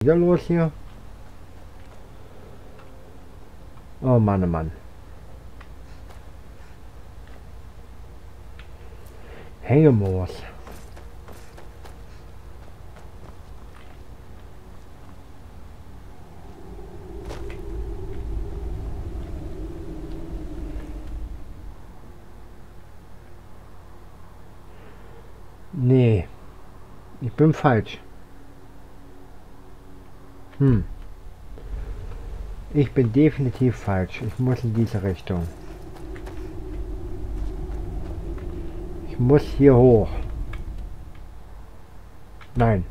Wieder los hier. Oh Mann, oh Mann. Hängemoos. Nee, ich bin falsch. Ich bin definitiv falsch. Ich muss in diese Richtung. Ich muss hier hoch. Nein.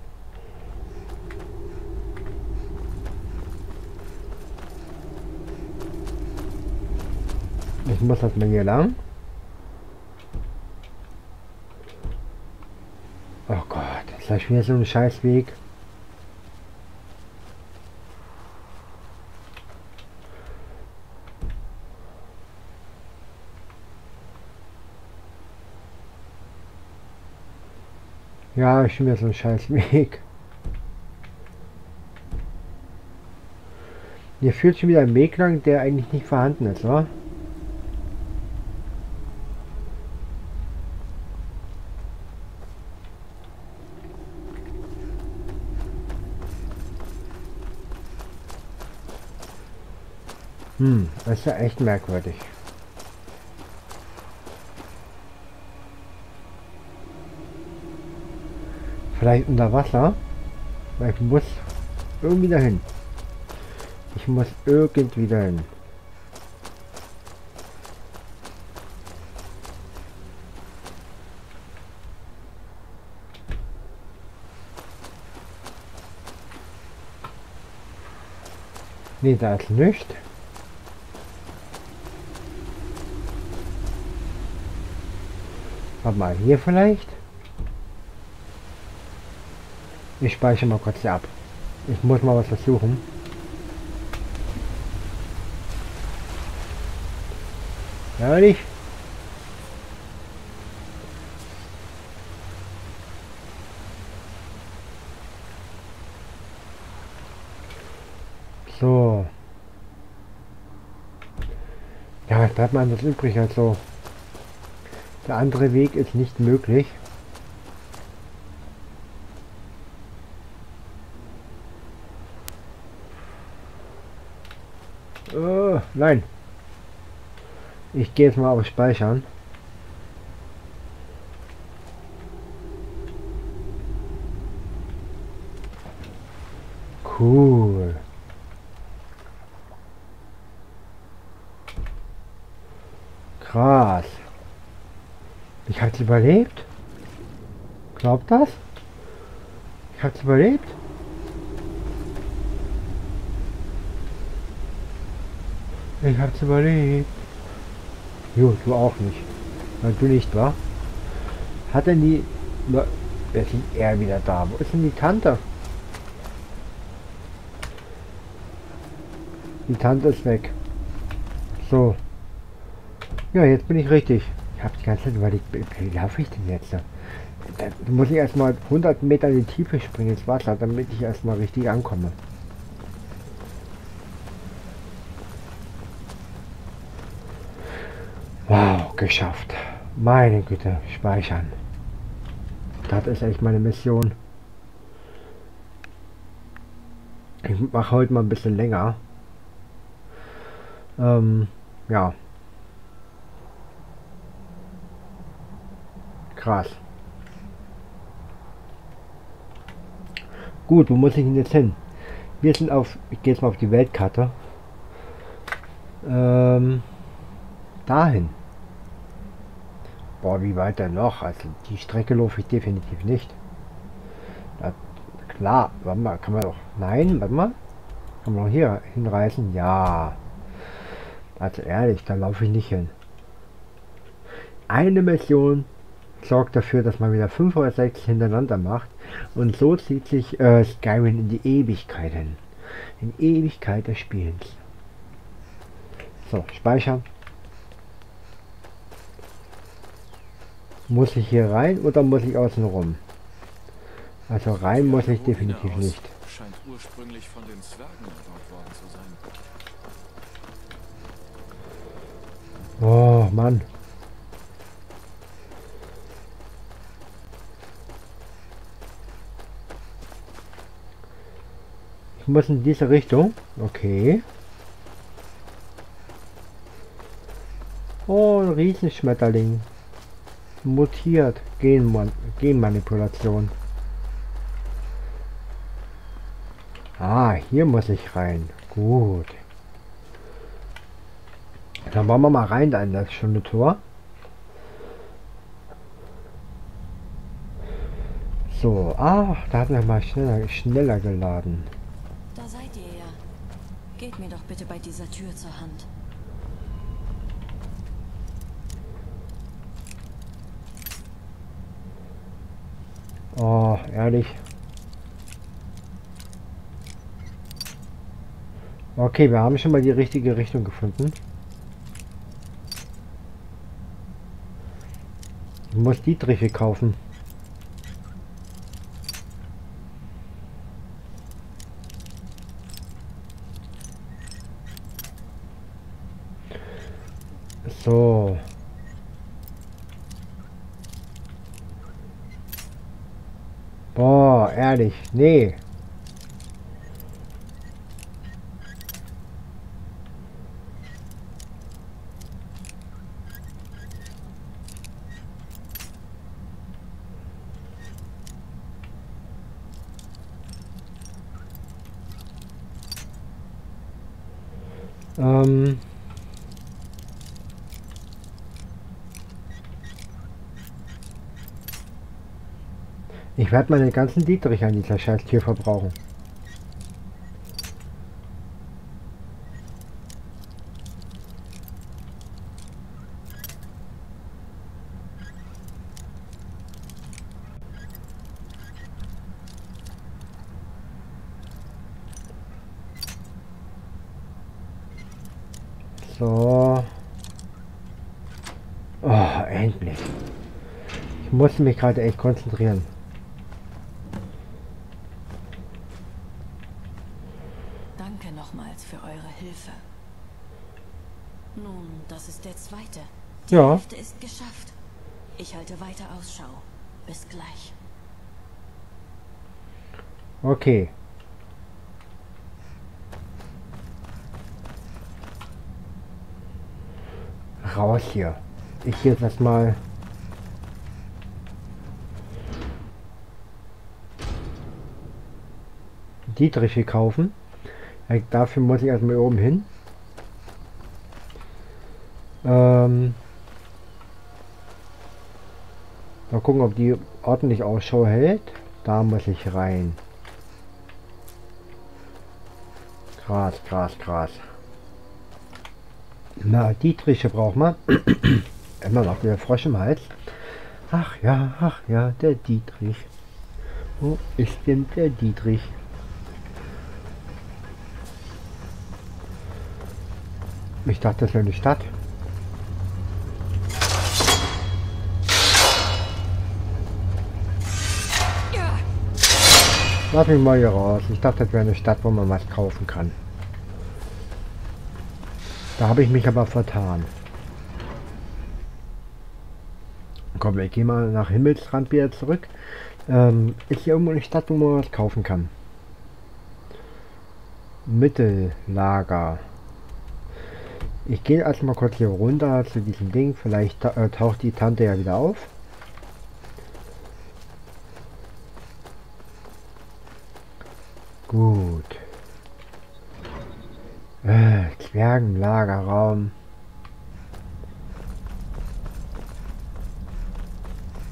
Ich muss erstmal hier lang. Oh Gott, ist das wieder so ein Scheißweg? Ja, ich bin mir so ein scheiß Weg. Hier führt schon wieder ein Weg lang, der eigentlich nicht vorhanden ist, oder? Das ist ja echt merkwürdig. Vielleicht unter Wasser, weil ich muss irgendwie dahin. Ich muss irgendwie dahin. Nee, da ist nichts. Warte mal, hier vielleicht? Ich speichere mal kurz hier ab. Ich muss mal was versuchen. Ehrlich? So. Ja, es bleibt mal anders übrig als so. Der andere Weg ist nicht möglich. Nein. Ich gehe jetzt mal auf Speichern. Cool. Krass. Ich hab's überlebt. Glaubt das? Ich hab's überlebt. Ich hab's überlebt. Jo, du auch nicht. Weil du nicht, wa? Hat denn die... Jetzt sind er wieder da. Wo ist denn die Tante? Die Tante ist weg. So. Ja, jetzt bin ich richtig. Ich habe die ganze Zeit überlegt, wie laufe ich denn jetzt? Da muss ich erstmal 100 Meter in die Tiefe springen ins Wasser, damit ich erstmal richtig ankomme. Wow, geschafft. Meine Güte, speichern. Das ist echt meine Mission. Ich mache heute mal ein bisschen länger. Ja. Krass. Gut, wo muss ich denn jetzt hin? Wir sind auf... Ich gehe jetzt mal auf die Weltkarte. Dahin. Boah, wie weiter noch? Also die Strecke laufe ich definitiv nicht. Na, klar, warte mal, kann man doch... Nein, warte mal. Kann man doch hier hinreißen? Ja. Also ehrlich, da laufe ich nicht hin. Eine Mission sorgt dafür, dass man wieder 5 oder 6 hintereinander macht. Und so zieht sich Skyrim in die Ewigkeit hin. In Ewigkeit des Spielens. So, speichern. Muss ich hier rein oder muss ich außen rum? Also rein muss ich definitiv nicht. scheint ursprünglich von den Zwergen erbaut worden zu sein. Oh Mann. Ich muss in diese Richtung. Okay. Oh, ein Riesenschmetterling. Mutiert. Genmanipulation. Ah, hier muss ich rein. Gut. Dann wollen wir mal rein in das schöne Tor. So, ach, da hat er mal schneller geladen. Da seid ihr ja. Geht mir doch bitte bei dieser Tür zur Hand. Oh, ehrlich. Okay, wir haben schon mal die richtige Richtung gefunden. Ich muss die Triffe kaufen. So. Boah, ehrlich, nee. Ich werde meine ganzen Dietrich an dieser Scheißtür verbrauchen. So. Oh, endlich. Ich musste mich gerade echt konzentrieren. Danke nochmals für eure Hilfe. Nun, das ist der zweite. Die Hälfte ist geschafft. Ich halte weiter Ausschau. Bis gleich. Okay. Raus hier. Ich jetzt erstmal. Dietriche kaufen. Dafür muss ich erstmal oben hin. Mal gucken, ob die ordentlich Ausschau hält. Da muss ich rein. Gras, Gras, Gras. Na, Dietriche braucht man. Immer noch wieder Frosch im Hals. Ach ja, der Dietrich. Wo ist denn der Dietrich? Ich dachte, das wäre eine Stadt. Lass mich mal hier raus. Ich dachte, das wäre eine Stadt, wo man was kaufen kann. Da habe ich mich aber vertan. Komm, ich gehe mal nach Himmelsrand wieder zurück. Ist hier irgendwo eine Stadt, wo man was kaufen kann? Mittellager. Ich gehe erstmal kurz hier runter zu diesem Ding. Vielleicht taucht die Tante ja wieder auf. Gut. Zwergenlagerraum.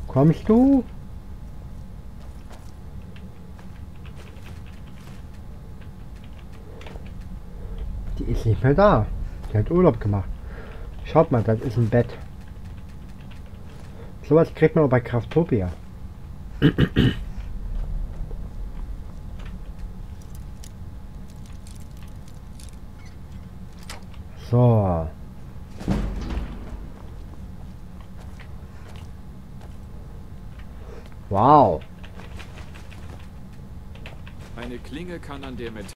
Kommst du? Die ist nicht mehr da. Die hat Urlaub gemacht. Schaut mal, das ist ein Bett. Sowas kriegt man auch bei Kraftopia. So. Wow. Eine Klinge kann an der Metall...